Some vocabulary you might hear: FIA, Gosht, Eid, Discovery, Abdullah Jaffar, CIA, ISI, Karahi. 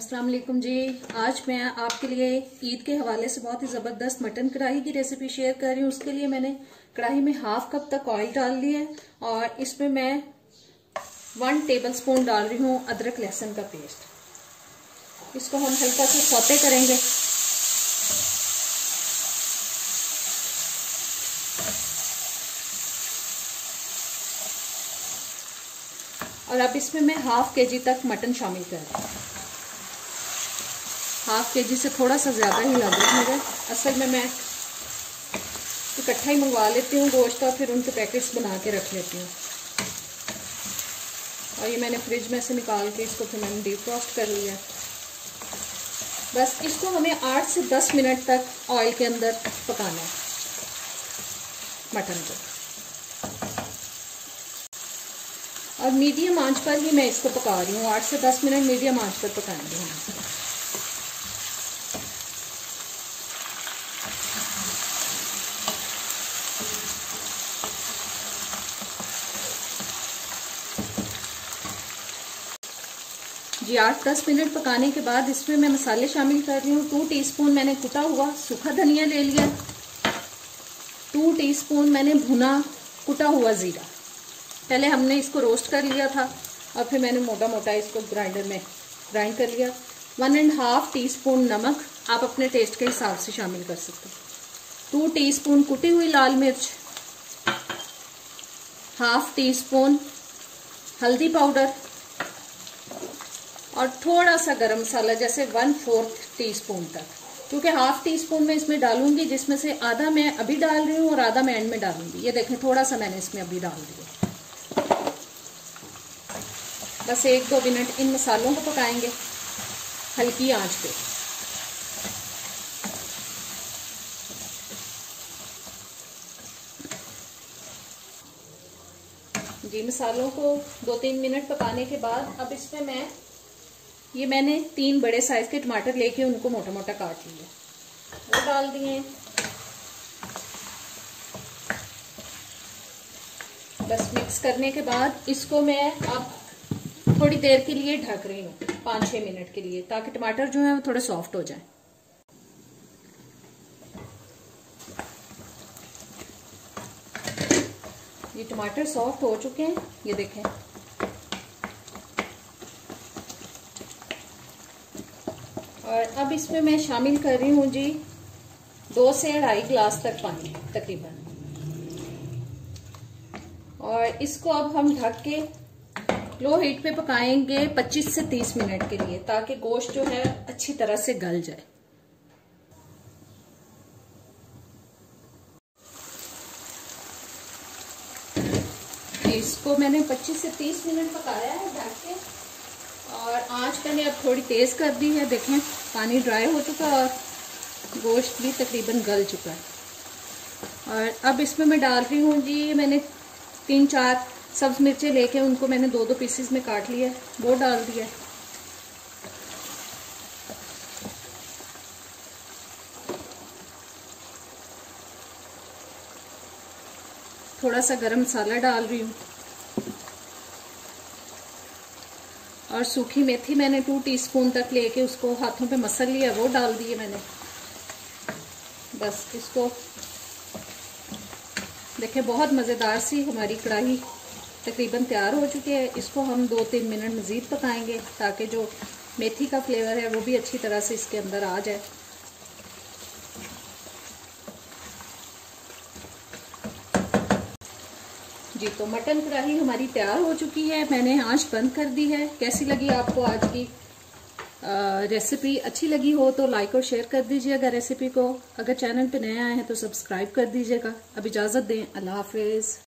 अस्सलाम वालेकुम जी। आज मैं आपके लिए ईद के हवाले से बहुत ही ज़बरदस्त मटन कढ़ाई की रेसिपी शेयर कर रही हूँ। उसके लिए मैंने कढ़ाई में हाफ कप तक ऑयल डाल लिया है और इसमें मैं 1 टेबलस्पून डाल रही हूँ अदरक लहसुन का पेस्ट। इसको हम हल्का सा सौते करेंगे। और अब इसमें मैं हाफ केजी तक मटन शामिल कर रही हूँ। हाफ केजी से थोड़ा सा ज़्यादा ही लग रहा है। असल में मैं इकट्ठा ही मंगवा लेती हूँ गोश्त और फिर उनके पैकेट्स बना के रख लेती हूँ। और ये मैंने फ्रिज में से निकाल के इसको फिर मैंने डीफ्रॉस्ट कर लिया। बस इसको हमें 8 से 10 मिनट तक ऑयल के अंदर पकाना है मटन को। और मीडियम आंच पर ही मैं इसको पका रही हूँ। 8 से 10 मिनट मीडियम आंच पर पकाएंगे हम। जी 8-10 मिनट पकाने के बाद इसमें मैं मसाले शामिल कर रही हूँ। 2 टीस्पून मैंने कुटा हुआ सूखा धनिया ले लिया। 2 टीस्पून मैंने भुना कुटा हुआ ज़ीरा। पहले हमने इसको रोस्ट कर लिया था और फिर मैंने मोटा मोटा इसको ग्राइंडर में ग्राइंड कर लिया। 1.5 टीस्पून नमक आप अपने टेस्ट के हिसाब से शामिल कर सकते हैं। 2 टीस्पून कुटी हुई लाल मिर्च, 1/2 टीस्पून हल्दी पाउडर और थोड़ा सा गरम मसाला जैसे 1/4 टीस्पून तक, क्योंकि 1/2 टीस्पून मैं इसमें डालूंगी, जिसमें से आधा मैं अभी डाल रही हूँ और आधा मैं एंड में डालूंगी। ये देखें थोड़ा सा मैंने इसमें अभी डाल दिया। बस 1-2 मिनट इन मसालों को पकाएंगे हल्की आंच पे। जी मसालों को 2-3 मिनट पकाने के बाद अब इसमें मैं ये मैंने 3 बड़े साइज के टमाटर लेके उनको मोटा मोटा काट लिए, वो डाल दिए। बस मिक्स करने के बाद इसको मैं अब थोड़ी देर के लिए ढक रही हूँ, 5-6 मिनट के लिए, ताकि टमाटर जो है वो थोड़े सॉफ्ट हो जाएं। ये टमाटर सॉफ्ट हो चुके हैं, ये देखें। और अब इसमें मैं शामिल कर रही हूँ जी 2 से 2.5 ग्लास तक पानी तकरीबन। और इसको अब हम ढक के लो हीट पे पकाएंगे 25 से 30 मिनट के लिए, ताकि गोश्त जो है अच्छी तरह से गल जाए। इसको मैंने 25 से 30 मिनट पकाया है ढक के। और आंच मैंने अब थोड़ी तेज कर दी है। देखें पानी ड्राई हो चुका और गोश्त भी तकरीबन गल चुका है। और अब इसमें मैं डाल रही हूँ जी, मैंने 3-4 सब्ज़ मिर्चें लेके उनको मैंने 2-2 पीसेस में काट लिया, वो डाल दिया। थोड़ा सा गरम मसाला डाल रही हूँ और सूखी मेथी मैंने 2 टीस्पून तक लेके उसको हाथों पे मसल लिया, वो डाल दिए मैंने। बस इसको देखें बहुत मज़ेदार सी हमारी कढ़ाई तकरीबन तैयार हो चुकी है। इसको हम 2-3 मिनट मज़ीद पकाएंगे ताकि जो मेथी का फ्लेवर है वो भी अच्छी तरह से इसके अंदर आ जाए। जी तो मटन कढ़ाई हमारी तैयार हो चुकी है। मैंने आंच बंद कर दी है। कैसी लगी आपको आज की रेसिपी? अच्छी लगी हो तो लाइक और शेयर कर दीजिएगा रेसिपी को। अगर चैनल पे नए आए हैं तो सब्सक्राइब कर दीजिएगा। अब इजाज़त दें, अल्लाह हाफिज़।